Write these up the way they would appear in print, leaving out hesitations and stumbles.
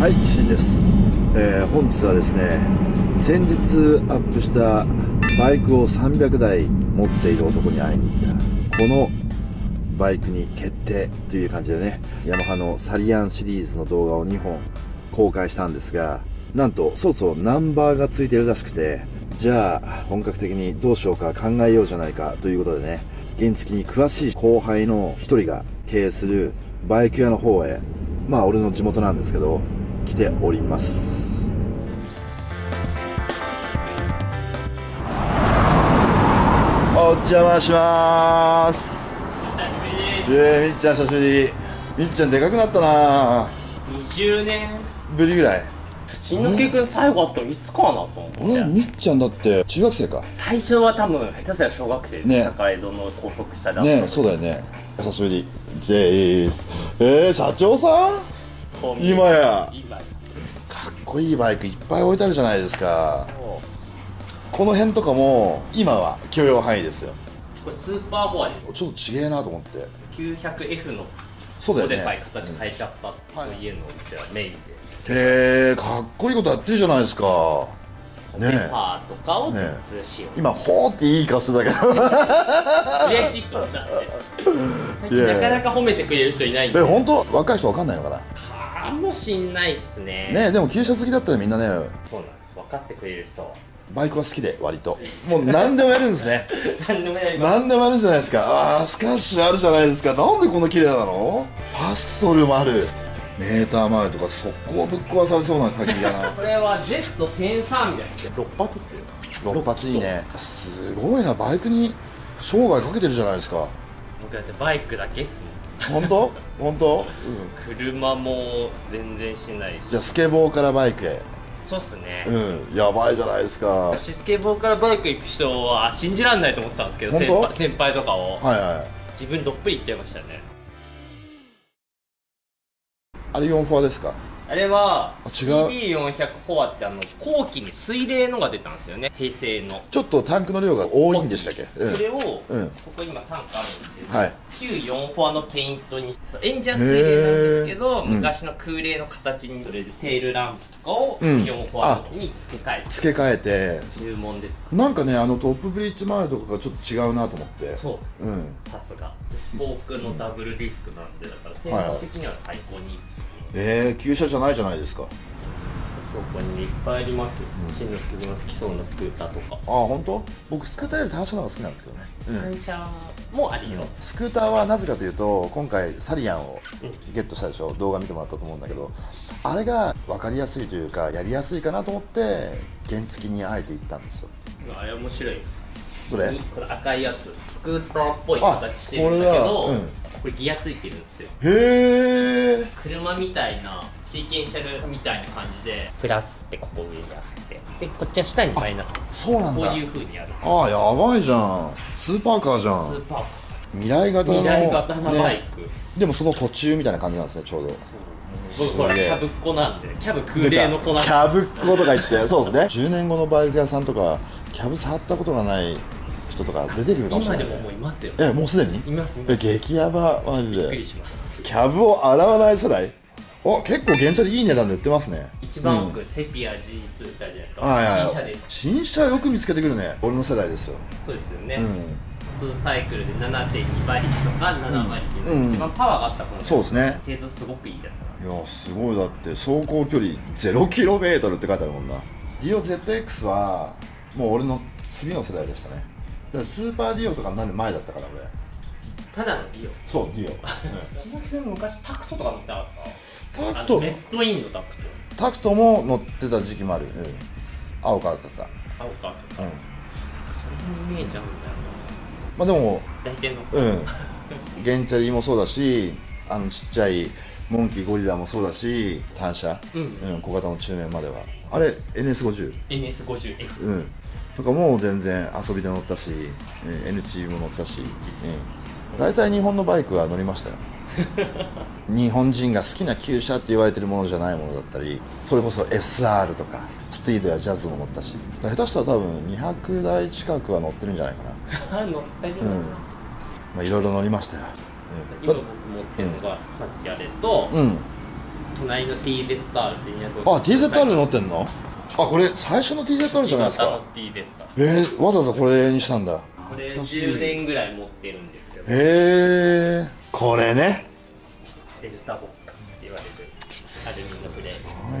はい、SINです。本日はですね、先日アップしたバイクを300台持っている男に会いに行ったこのバイクに決定という感じでね、ヤマハのサリアンシリーズの動画を2本公開したんですが、なんとそろそろナンバーがついてるらしくて、じゃあ本格的にどうしようか考えようじゃないかということでね、原付に詳しい後輩の一人が経営するバイク屋の方へ、まあ俺の地元なんですけど、来ております。お邪魔しまーす。久しぶりです。みっちゃん久しぶり。みっちゃんでかくなったな。20年ぶりぐらい。しんのすけ君最後あったのいつかなと思って。みっちゃんだって中学生か。最初は多分下手すら小学生ですね。高井戸の高速下だったね。そうだよね。久しぶりジェイス。社長さん今やかっこいいバイクいっぱい置いてあるじゃないですか。この辺とかも今は許容範囲ですよ。これスーパーフォアです。ちょっとちげえなと思って 900F のそうだよね。でかい形変えちゃったと家のじゃメインで。へえ、かっこいいことやってるじゃないですか。ペッパーとかを実しよう。今ほーっていい顔してたけど。嬉しい人なんで。最近なかなか褒めてくれる人いないんで。本当若い人わかんないのかな。かもしんないっすね。ね、でも旧車好きだったらみんなね。そうなんです。分かってくれる人。バイクは好きで割と。もう何でもやるんですね。何でもやる。何でもやるんじゃないですか。ああ、スカッシュあるじゃないですか。なんでこんな綺麗なの？パッソルもある。メーター周りとか速攻ぶっ壊されそうな限りだな。これは Z13 みたいですね。6発っすよ。6発いいね。すごいな、バイクに生涯かけてるじゃないですか。僕だってバイクだけっすもん。本当？本当？うん、車も全然しないし。じゃあスケボーからバイクへ。そうっすね。うん、やばいじゃないですか。私スケボーからバイク行く人は信じられないと思ってたんですけど、先輩とかを、はいはい、自分どっぷり行っちゃいましたね。あれ4フォアですか。あれは CB400 フォアって、後期に水冷のが出たんですよね。平成のちょっとタンクの量が多いんでしたっけ。それをここ今タンクあるんですけど、94フォアのペイントにエンジンは水冷なんですけど、昔の空冷の形にそれでテールランプとかを4フォアに付け替えて注文で作る。なんかね、トップブリッジ周りとかがちょっと違うなと思って。そう、さすがスポークのダブルディスクなんで、だから性能的には最高にいいです。旧車じゃないじゃないですか。そこにいっぱいあります。しんのすけ君が好きそうなスクーターとか。ああ、本当？僕スクーターより単車の方が好きなんですけどね。単車もありよ。スクーターはなぜかというと、今回サリアンをゲットしたでしょ。動画見てもらったと思うんだけど、あれが分かりやすいというかやりやすいかなと思って原付にあえて行ったんですよ。あれ面白い。どれ？これ赤いやつ、スクーターっぽい形してるんだけど、これギアついてるんですよ。へえ。車みたいなシーケンシャルみたいな感じで、プラスってここ上にあって、でこっちは下にマイナス。そうなんだ。こういう風にある。ああ、やばいじゃん。スーパーカーじゃん。スーパーカー。未来型のバイク、ね。でもその途中みたいな感じなんですね、ちょうど。僕これキャブっ子なんで、キャブ空冷の子なんで。キャブっ子とか言って、そうですね。10年後のバイク屋さんとかキャブ触ったことがない。人とか出てくるかもしれない。今でももういますよ。もうすでにいます。激ヤバマジでびっくりします。キャブを洗わない世代。あ、結構原車でいい値段で売ってますね。一番奥、セピア G2 ってあるじゃないですか。新車です。新車よく見つけてくるね。俺の世代ですよ。そうですよね。普通サイクルで 7.2 馬力とか7馬力の一番パワーがあった頃。そうですね。程度すごくいいやつ。いやすごい。だって走行距離 0km って書いてあるもんな。 DIO ZX はもう俺の次の世代でしたね。スーパーディオとかになる前だったから俺。ただのディオ。そう、ディオ。その辺昔タクトとか乗ってなかった。タクト。ネットインのタクト。タクトも乗ってた時期もある。青か赤か。青か赤。それに見えちゃうんだよな。まあでも。大体の。原チャリもそうだし、ちっちゃいモンキーゴリラもそうだし、単車。小型の中面までは。あれ NS50。NS50F。とかも全然遊びで乗ったし、N チームも乗ったし、大体日本のバイクは乗りましたよ。日本人が好きな旧車って言われてるものじゃないものだったり、それこそ SR とかスティードやジャズも乗ったし、下手したら多分200台近くは乗ってるんじゃないかな。乗ったりだな。まあいろいろ乗りましたよ。今僕持ってるのがさっきあれと、隣の TZR って250。あ、TZR 乗ってんの？あ、これ最初の TZR じゃないですか。わざわざこれにしたんだ。これ10年ぐらい持ってるんですけど。へえ、これね。デルタボックスって言われる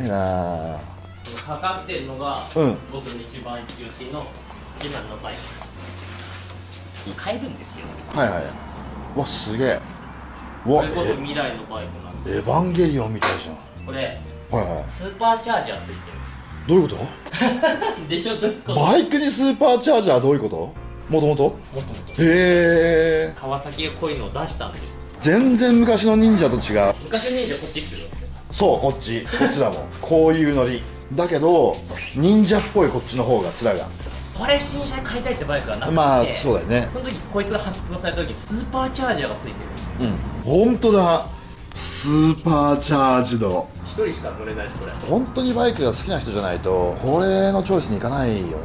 アルミのフレーム。すごいなあ。かかってるのが、僕の一番一押しの自慢のバイク。買えるんですよ。はいはい。わ、すげえ。わ、これこそ未来のバイクなんです。エヴァンゲリオンみたいじゃん。これ。はいはい。スーパーチャージャーついてるんです。どういうこと？でしょ、どういうこと？バイクにスーパーチャージャーどういうこと？もともと？もともと。へえ。川崎がこういうのを出したんです。全然昔の忍者と違う。昔の忍者こっちっすよ。そう、こっち、こっちだもん。こういうノリ。だけど忍者っぽいこっちの方が面が。これ新車で買いたいってバイクがなくて、まあそうだよね。その時こいつが発表された時にスーパーチャージャーがついてる。うん。本当だ。スーパーチャージの。一人しか乗れないしこれ。本当にバイクが好きな人じゃないとこれのチョイスにいかないよ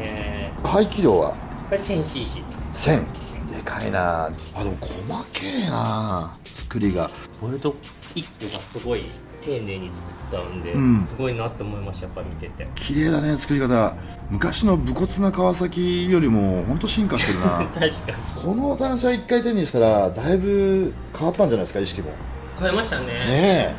ね。ね。排気量は？これ 1000cc。1000。でかいな。あ、でも細けえな。作りが。ボルト一個がすごい。丁寧に作ったんで、すごいなって思いました。やっぱ見てて綺麗だね、作り方。昔の武骨な川崎よりも本当進化してるな。確かにこの単車1回手にしたらだいぶ変わったんじゃないですか。意識も変えましたね。ね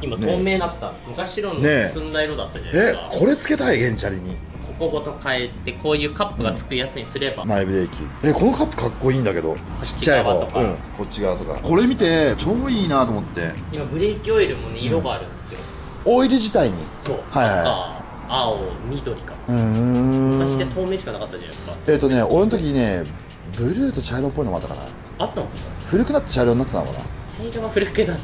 え、今透明だった、ね、昔白の澄んだ色だったじゃないですか、ね、え、これつけたいゲンチャリにここごと変えてこういうカップがつくやつにすれば、前ブレーキ、え、このカップかっこいいんだけど、ちっちゃい方とか、こっち側とか、これ見て超いいなと思って。今ブレーキオイルもね、色があるんですよ、オイル自体に。そう、赤、青、緑か。昔って透明しかなかったじゃないですか。ね、俺の時ね、ブルーと茶色っぽいのもあったかな。あったのかな。古くなって茶色になったのかな。茶色が古くなって。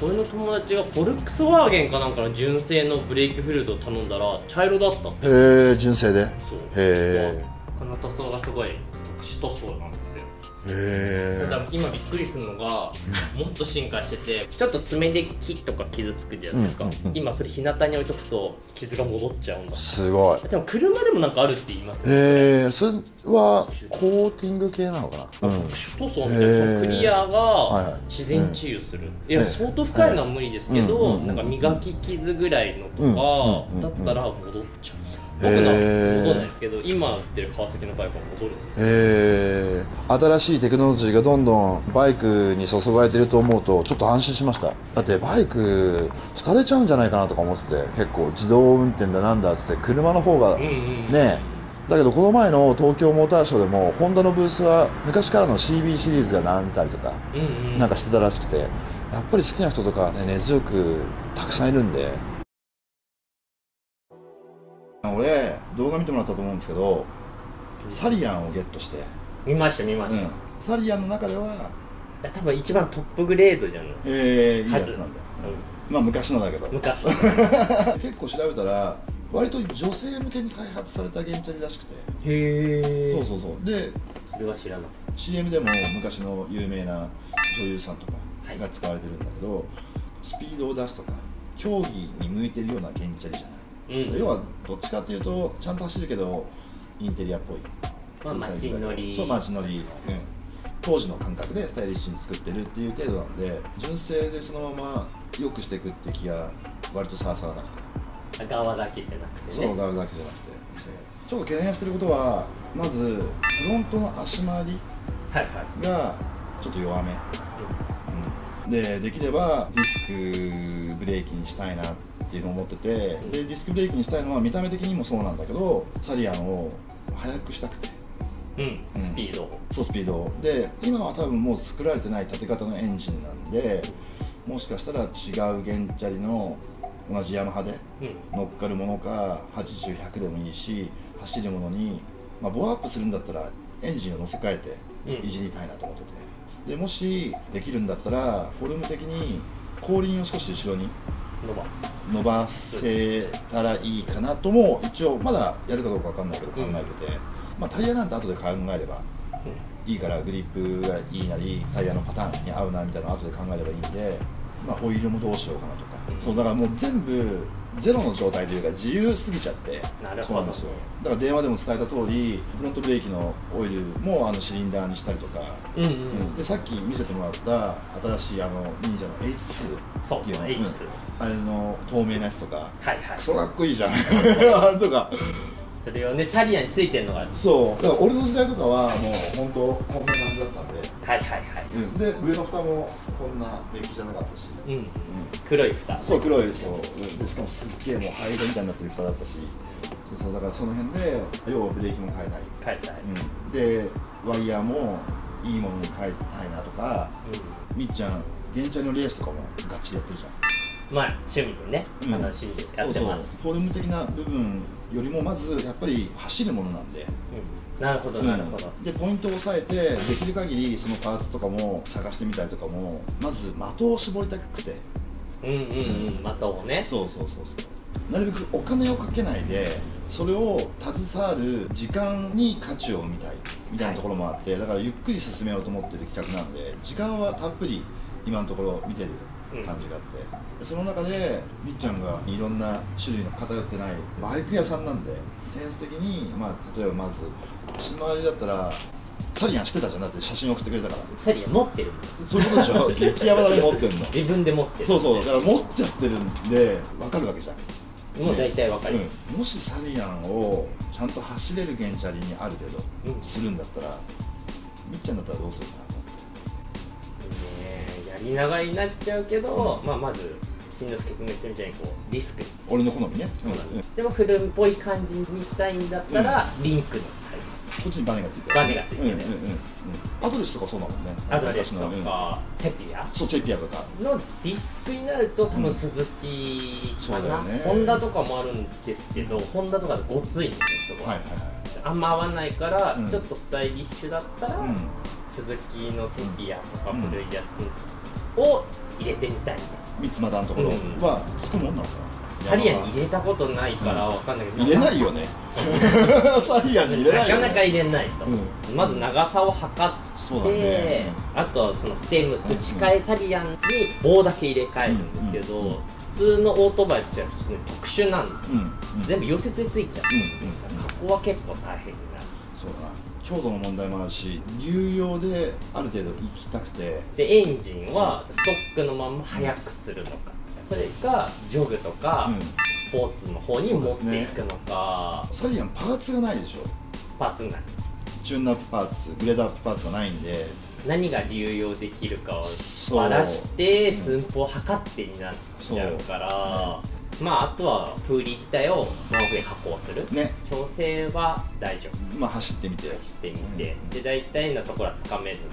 俺の友達がフォルクスワーゲンかなんかの純正のブレーキフルートを頼んだら茶色だったって。へえ、純正で。そう。へえ。この塗装がすごい特殊塗装なんですよ。へえ。だから今びっくりするのが、もっと進化してて、ちょっと爪で木とか傷つくじゃないですか。今それ日向に置いとくと傷が戻っちゃうんだ。すごい。でも車でもなんかあるって言いますよね。へえ。それはコーティング系なのかな。特殊塗装みたいな、そのクリアが自然治癒する。いや、相当深いのは無理ですけど、なんか磨き傷ぐらいのとかだったら戻っちゃう。僕の戻んないですけど、今売ってる川崎のバイクは戻るんですよ。へえ。新しいテクノロジーがどんどんバイクに注がれてると思うとちょっと安心しました。だってバイク廃れちゃうんじゃないかなとか思ってて、結構自動運転だなんだっつって車の方がね。だけどこの前の東京モーターショーでもホンダのブースは昔からの CB シリーズが並んでたりとかなんかしてたらしくて、やっぱり好きな人とかね、根強くたくさんいるんで。俺動画見てもらったと思うんですけど、サリアンをゲットして。見ました見ました、サリアンの中では多分一番トップグレードじゃない。ええ、いいやつなんだ。まあ昔のだけど、昔結構調べたら割と女性向けに開発されたゲンチャリらしくて。へえ。そうそうそう。でそれは知らない。 CM でも昔の有名な女優さんとかが使われてるんだけど、スピードを出すとか競技に向いてるようなゲンチャリじゃない。要はどっちかっていうとちゃんと走るけどインテリアっぽい、まあ街乗り。そう、街乗り、当時の感覚でスタイリッシュに作ってるっていう程度なんで、純正でそのまま良くしていくって気が割とさらさらなくて、側だけじゃなくてね。そう、側だけじゃなくて。ちょっと懸念してることは、まずフロントの足回りがちょっと弱め、でできればディスクブレーキにしたいなっていうのを思ってて、でディスクブレーキにしたいのは見た目的にもそうなんだけど、サリアンを速くしたくて、スピードを。そう、スピードを。で今は多分もう作られてない縦型のエンジンなんで、もしかしたら違うゲンチャリの同じヤマハで乗っかるものか、80、100でもいいし、走るものに、まあ、ボアアップするんだったらエンジンを乗せ替えていじりたいなと思ってて、でもしできるんだったらフォルム的に後輪を少し後ろに伸ばせたらいいかなとも、一応まだやるかどうか分かんないけど考えてて、まあタイヤなんて後で考えればいいから、グリップがいいなりタイヤのパターンに合うなみたいなの後で考えればいいんで、まあ、ホイールもどうしようかなとか、そうだからもう全部ゼロの状態というか自由すぎちゃって。なるほど。そうなんですよ。だから電話でも伝えた通りフロントブレーキのオイルもシリンダーにしたりとか、うんうんうん、でさっき見せてもらった新しい忍者の H2 っていうの、そう、H2、うん、あれの透明なやつとか、はいはい、クソかっこいいじゃんあれとかそれをね、サリアについてるのがある。そうだから俺の時代とかはもう本当こんな感じだったんで、はいはいはい、うん、で上の蓋もこんな便器じゃなかったし、うん、うん、黒い蓋、そう黒いですよ、うん、でしかもすっげえもう灰色みたいになってる蓋だったし、そうそう、だからその辺で要はブレーキも変えない、変えたい、うん、でワイヤーもいいものに変えたいなとか、うん、みっちゃん現地のレースとかもガッチリやってるじゃん。まあ、趣味でね、うん、楽しんでやってます。そうそう、フォルム的な部分よりもまずやっぱり走るものなんで、うん、なるほどなるほど、うん、でポイントを押さえてできる限りそのパーツとかも探してみたりとかも、まず的を絞りたくて、うんうんうん、うん、的をね、そうそうそうそう、なるべくお金をかけないでそれを携わる時間に価値を見たいみたいなところもあって、はい、だからゆっくり進めようと思ってる企画なんで時間はたっぷり今のところ見てる感じがあって、うん、その中でみっちゃんがいろんな種類の偏ってないバイク屋さんなんで、センス的に、まあ、例えばまず足回りだったらサリアンしてたじゃん、だって写真送ってくれたから。サリアン持ってる、そういうことでしょ激ヤバだけ持ってるの自分で持ってる、そうそう、だから持っちゃってるんで分かるわけじゃん、もう大体分かる、うん、もしサリアンをちゃんと走れる原チャリにある程度するんだったら、うん、みっちゃんだったらどうするかなと思って、見ながらになっちゃうけど、うん、まあまずしんのすけ君が言ってるみたいにこうリスク、俺の好みね、うんうん、でもフルームっぽい感じにしたいんだったら、うん、リンクのタイプ、こっちにバネがついてる、バネがついてる、うんうんうんうん、アドレスとかそうだもんね、アドレスとか、うん、セピア、そうセピアとかのディスクになると多分スズキかな、うんね、ホンダとかもあるんですけど、ホンダとかでごついんですよ、はいはいはい、あんま合わないから、うん、ちょっとスタイリッシュだったら、うん、スズキのセピアとか古いやつ、うんを入れてみたいね。三つまだのところはつくもんなのかな。サリアに入れたことないからわかんないけど、入れないよねサリアに入れないよね、なかなか入れないと、うん、まず長さを測って、ね、あとはそのステム打ち替え、サリアンに棒だけ入れ替えるんですけど、うんうんうん、普通のオートバイとしては特殊なんですよ、うんうん、全部溶接でついちゃう、うんうん、加工は結構大変になる。そうだな、強度の問題もあるし、流用である程度行きたくて、でエンジンはストックのまま速くするのか、それかジョグとか、うん、スポーツの方に持っていくのか、ね、サリアンパーツがないでしょ、パーツがない、チューンアップパーツ、グレードアップパーツがないんで、何が流用できるかをばらして寸法を測ってになっちゃうから、うん、まああとは風鈴自体をマウンで加工する、ね、調整は大丈夫、まあ走ってみて、うんうん、で大体のところはつかめるんで、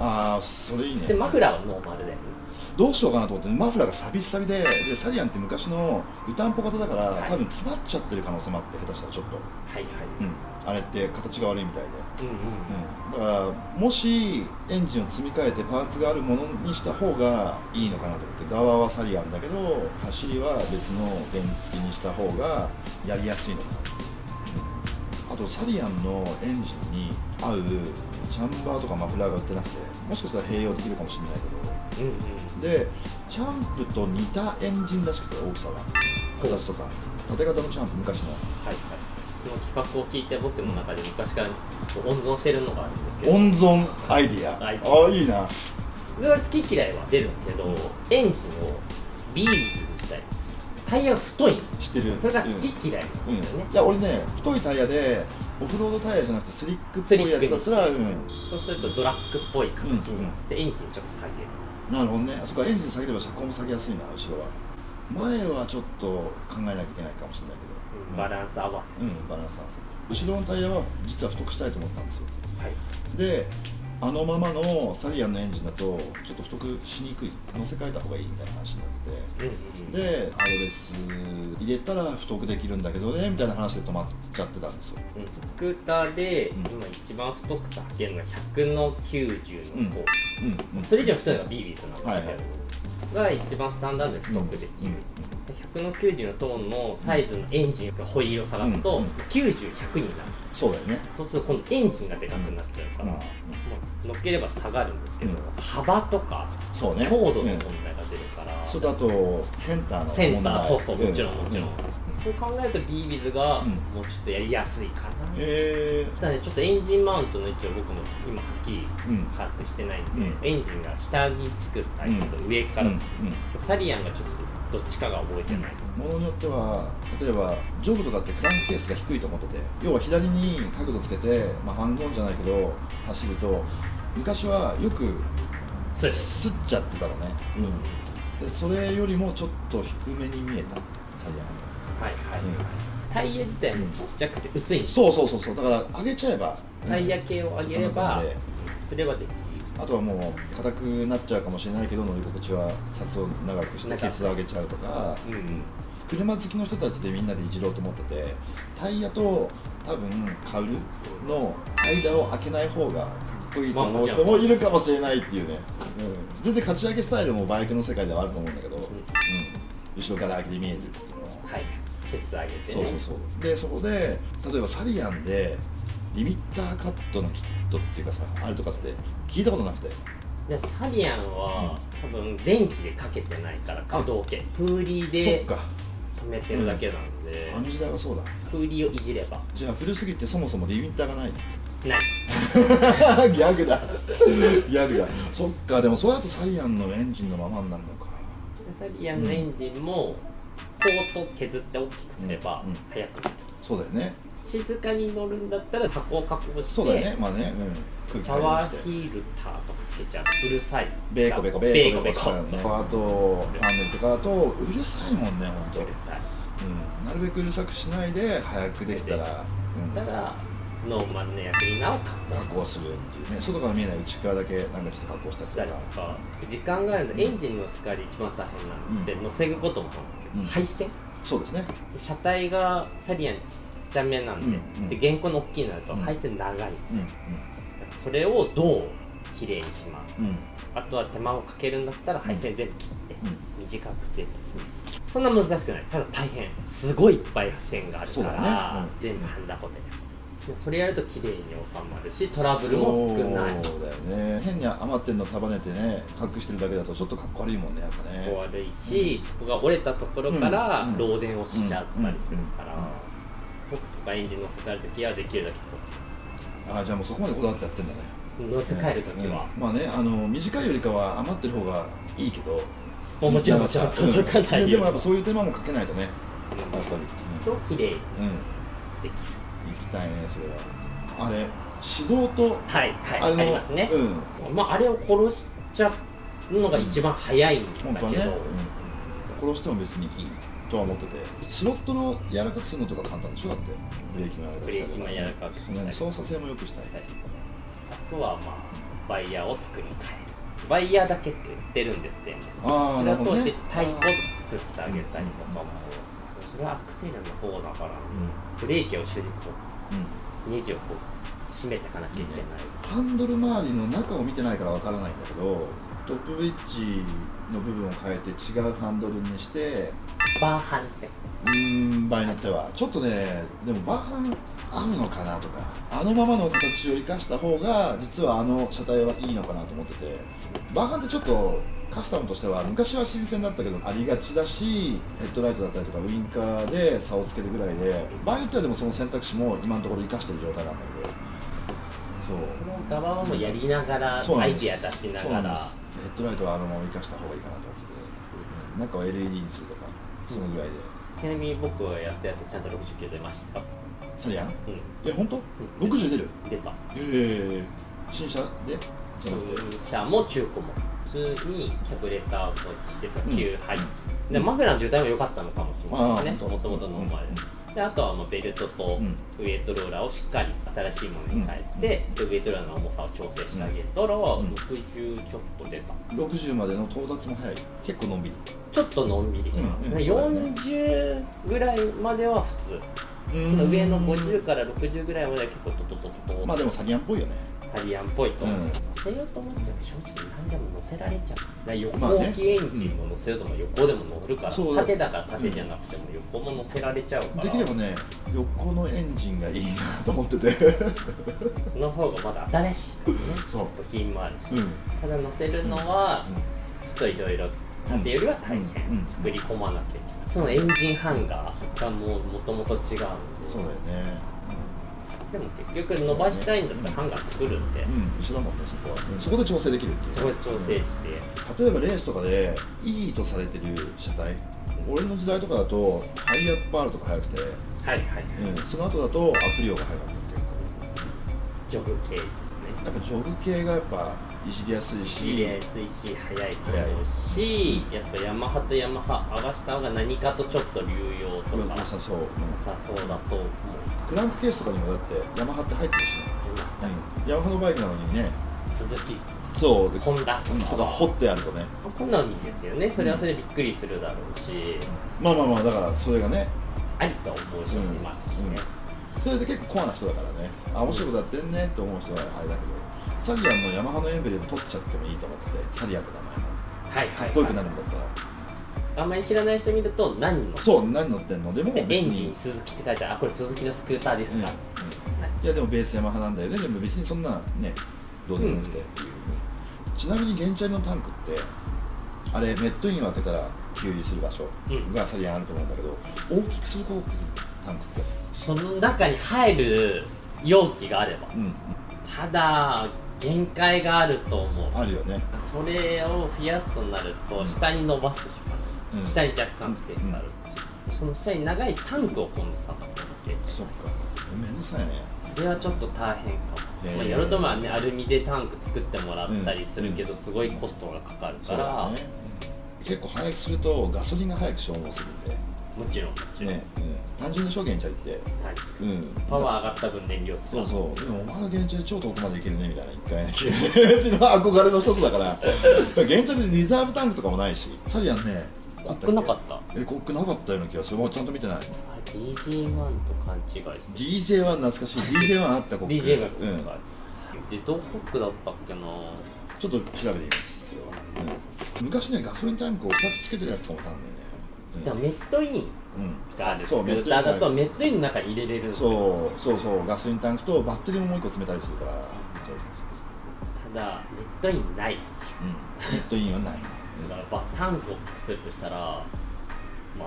ああそれいいね。でマフラーはノーマルでどうしようかなと思って、マフラーがサビサビで、でサリアンって昔の湯たんぽ型だから、はい、多分詰まっちゃってる可能性もあって、下手したらちょっと、はいはい、うん、あれって形が悪いみたいで、うんうんうん、だからもしエンジンを積み替えてパーツがあるものにした方がいいのかなと思って、側はサリアンだけど走りは別の原付にした方がやりやすいのかなと、うん、あとサリアンのエンジンに合うチャンバーとかマフラーが売ってなくて、もしかしたら併用できるかもしれないけど、うんうん、でチャンプと似たエンジンらしくて、大きさが形とか縦型のチャンプ、昔の、はいはい、その企画を聞いて僕の中で昔から温存してるのがあるんですけど、温存アイディア、ああいいな。俺は好き嫌いは出るんだけど、うん、エンジンをビーズにしたいんですよ。タイヤが太いんです、知ってる、それが好き嫌いなんですよね、うん、いや俺ね、太いタイヤでオフロードタイヤじゃなくてスリックっぽいやつだったら、うん、そうするとドラッグっぽい形になって、うんうん、エンジンちょっと下げる、なるほどね、あそこはエンジン下げれば車高も下げやすいな、後ろは、前はちょっと考えなきゃいけないかもしれないけど、うん、バランス合わせ、うん、バランス合わせ、後ろのタイヤは実は太くしたいと思ったんですよ、はい、で、あのままのサリアンのエンジンだとちょっと太くしにくい、乗せ替えた方がいいみたいな話になってて、うん、で、アドレス入れたら太くできるんだけどねみたいな話で止まっちゃってたんですよ、うん、スクーターで、うん、今一番太くて履けるのは100の90の5、うんうん、それ以上太いのがビービーズなんですけど、はいはい、が一番スタンダードでストックできる、うんうん、100の90のトーンのサイズのエンジンのホイールを探すと、うんうん、90、100になる、そうだよね、そうすると今度エンジンがでかくなっちゃうから、うんうん、もう乗っければ下がるんですけど、うん、幅とか、そうね、強度の問題が出るから、うん、それだとセンターのセンター、そうそう、もちろんもちろん、そう考えるとビービズがもうちょっとやりやすいかな。ただね、ちょっとエンジンマウントの位置を僕も今はっきり把握してないんで、エンジンが下に作ったりと上からサリアンがちょっとどっちかが覚えてない。ものによっては、例えばジョブとかってクランクケースが低いと思ってて、要は左に角度つけて、まあハングオンじゃないけど走ると昔はよくすっちゃってたのね。でそれよりもちょっと低めに見えたサリアン。はいはい、タイヤ自体もちっちゃくて薄いんです。そうそうそうそう、だから上げちゃえば、タイヤ系を上げればそれはできる。あとはもう硬くなっちゃうかもしれないけど乗り心地はさっそう長くしてケツを上げちゃうとか、車好きの人たちでみんなでいじろうと思ってて、タイヤと多分カウルの間を開けない方がかっこいいと思う人もいるかもしれないっていうね、全然勝ち上げスタイルもバイクの世界ではあると思うんだけど、後ろから開けて見えるっていうのは、ケツ上げてね、そうそうそう。でそこで例えばサリアンでリミッターカットのキットっていうかさ、あれとかって聞いたことなくて、でサリアンは、多分電気でかけてないから可動圏プーリーで止めてるだけなんで、あの時代はそうだ。プーリーをいじれば、じゃあ古すぎてそもそもリミッターがないないギャグだギャグだ。そっか、でもそうやとサリアンのエンジンのままになるのか。サリアンのエンジンもポート削って大きくすれば速くなる。そうだよね。静かに乗るんだったら箱を確保して、そうだよね、まあね、パワーフィルターとかつけちゃう、うるさい、ベーコベコベーコベコパートパネルとかだとうるさいもんね、ほんとうるさい。なるべくうるさくしないで速くできたら、ノーマルのやクリーナーを確保するっていうね、外から見えない内側だけなんかして確保したりとか。時間があるのでエンジンの世界で一番大変なので、乗せることも配線、そうですね。車体がサリアンちっちゃめなんで、で現行の大きいのだと配線長いです。だからそれをどうきれいにしまう、あとは手間をかけるんだったら配線全部切って短く全部詰める。そんな難しくない。ただ大変、すごいいっぱい配線があるから全部ハンダコテでそれやると綺麗に収まるし、トラブルも少ない。そうだよね。変に余ってんの束ねてね隠してるだけだとちょっとかっこ悪いもんね、やっぱね。悪いし、そこが折れたところから漏電をしちゃったりするから、僕とかエンジン乗せ替える時はできるだけこっち。あ、じゃあもうそこまでこだわってやってんだね、乗せ替える時は。まあね、短いよりかは余ってる方がいいけど、もちろんもちろん届かないよ。でもやっぱそういう手間もかけないとね、やっぱりと綺麗にできる。行きたいね、それは。あれ、指導と、はいはい、ありますね。まああれを殺しちゃうのが一番早いんだけど、殺しても別にいいとは思ってて、スロットの柔らかくするのとか簡単でしょ。だってブレーキも柔らかくしたり、操作性も良くしたい。あとはまあバイヤーを作りたい。バイヤーだけって売ってるんですって。それを通してタイプを作ってあげたりとかも。それはアクセルの方だから、ブレーキを主軸ネジをこう締めていかなきゃいけない。ハンドル周りの中を見てないからわからないんだけど、トップウェッジの部分を変えて違うハンドルにしてバーハンって、場合によってはちょっとね、でもバーハン合うのかなとか、あのままの形を生かした方が実はあの車体はいいのかなと思ってて、バーハンってちょっとカスタムとしては昔は新鮮だったけどありがちだし、ヘッドライトだったりとかウインカーで差をつけるぐらいで、場合によってはでもその選択肢も今のところ生かしてる状態なんだけど、そうこの側もやりながら、アイディア出しながら、ヘッドライトはあのまま生かした方がいいかなと思ってて、中を LED にするとかそのぐらいで。ちなみに僕がやったやつちゃんと60キロ出ました。サリアン？いや本当？60出る？出た。新車で？新車も中古も。普通にキャブレターをしてた旧排気で、マフラーの渋滞も良かったのかもしれないですね、もともとの前で。あとはベルトとウエイトローラーをしっかり新しいものに変えて、ウエイトローラーの重さを調整してあげたら60ちょっと出た。60までの到達も早い。結構のんびり、ちょっとのんびり40ぐらいまでは普通、上の50から60ぐらいまでは結構トトトトト。まあでもサリアンっぽいよね。サリアンっぽいと乗せようと思っちゃうと正直何でも乗せられちゃう。横置きエンジンも乗せようとも横でも乗るから、縦だから縦じゃなくても横も乗せられちゃうから、できればね横のエンジンがいいなと思ってて、その方がまだ新しいからね、部品もあるし。ただ乗せるのはちょっといろいろ縦よりは大変作り込まなきゃいけない。そのエンジンハンガーがもともと違うんで、そうだよね、でも結局伸ばしたいんだったらハンガー作るんで、一緒だもんね、そこはそこで調整できるっていう、そこで調整して、例えばレースとかでいいとされてる車体、俺の時代とかだとハイアップRとか速くて、はいはい、その後だとアプリオが速かったっていう、ジョグ系ですね。やっぱジョグ系がやっぱいじりやすいし、速いし、やっぱヤマハとヤマハ合わせた方が何かとちょっと流用とか良さそうだと思う。クランクケースとかにもだってヤマハって入ってるしね。ヤマハのバイクなのにね、鈴木、そう、ホンダとか掘ってやるとね、好みですよね。それはそれびっくりするだろうし、まあまあまあ、だからそれがねありと思う人もいますしね。それで結構コアな人だからね、面白いことやってんねって思う人はあれだけど、サリアンのヤマハのエンブレム取っちゃってもいいと思ってて、サリアンって名前もかっこよくなるんだったら、あんまり知らない人見ると何乗ってんの、そう、何乗ってんの、でもエンジン鈴木って書いてある、あ、これ鈴木のスクーターですか、いやでもベースヤマハなんだよね、でも別にそんなねどうでもよくてっていう。ちなみに原チャリのタンクってあれ、メットインを開けたら給油する場所がサリアンあると思うんだけど、大きくすることってタンクってその中に入る容器があれば、ただ限界があると思う。あるよね。それを増やすとなると下に伸ばすしかない。下に若干スペースある、その下に長いタンクを今度探さなきゃいけない。そっか、めんどくさいね。それはちょっと大変かも。やるとまあね、アルミでタンク作ってもらったりするけど、すごいコストがかかるから、結構早くするとガソリンが早く消耗するんで、もちろん単純な原チャリってパワー上がった分燃料使う。そうそう、でもお前の原チャリ超遠くまでいけるねみたいな、一回ねっていうのは憧れの一つだから、原チャリにリザーブタンクとかもないし、サリアンねコックなかった、コックなかったような気がする。ちゃんと見てない。 DJ1 と勘違いして DJ1 懐かしい。 DJ1 あった、コック。 DJ1 がコックある。自動コックだったっけな、ちょっと調べてみます。それは昔ね、ガソリンタンクを2つつけてるやつと思ったんだよね。メットインがあるスクーターだとメットインの中に入れれるんですよ。そうそう、ガソリンタンクとバッテリーももう1個詰めたりするから。ただメットインないですよ。メットインはない。だからタンクを大きくするとしたら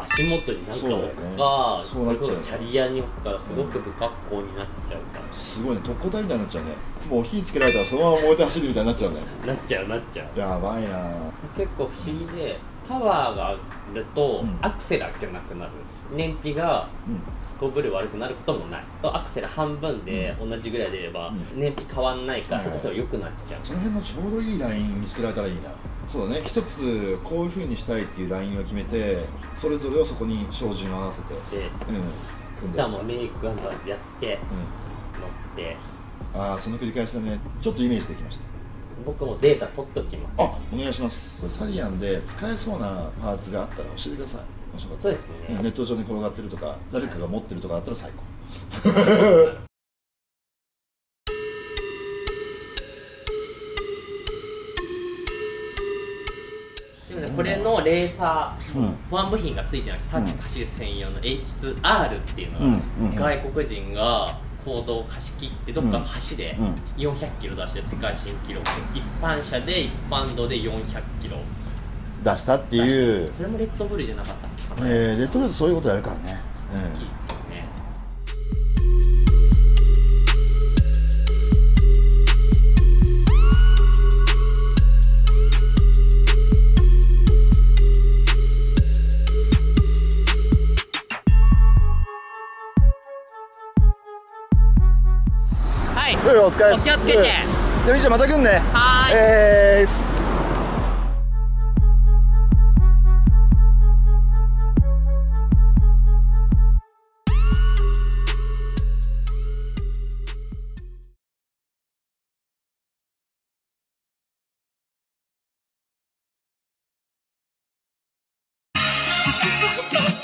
足元に何か置くか、それこそキャリアに置くから、すごく不格好になっちゃうから、すごいね、特攻隊みたいになっちゃうね。もう火つけられたらそのまま燃えて走るみたいになっちゃうね。なっちゃう、やばいな。結構不思議で、パワーが上がるとアクセル開けなくなるんです。燃費がすこぶる悪くなることもない。アクセル半分で同じぐらいでいれば燃費変わんないから、アクセル良くなっちゃう。その辺のちょうどいいライン見つけられたらいいな。そうだね、一つこういうふうにしたいっていうラインを決めて、それぞれをそこに照準を合わせて、じゃあもうメイクアンドやって乗って、ああ、その繰り返しだね。ちょっとイメージできました。僕もデータ取っておきます。あ、お願いします。サリアンで使えそうなパーツがあったら教えてください。面白かった。そうですね。ネット上に転がってるとか、誰かが持ってるとかあったら最高。でもね、これのレーサー保安部品がついてないし、さっき走る専用の H2R っていうのがあるんです。外国人が行動を貸し切ってどっかの橋で400キロ出して世界新記録、一般車で一般道で400キロ出したっていう。それもレッドブルじゃなかったっけかな。レッドブルそういうことやるからね。好きですよね。お疲れです。お気をつけて。じゃあみちゃんまた来んね。はーい。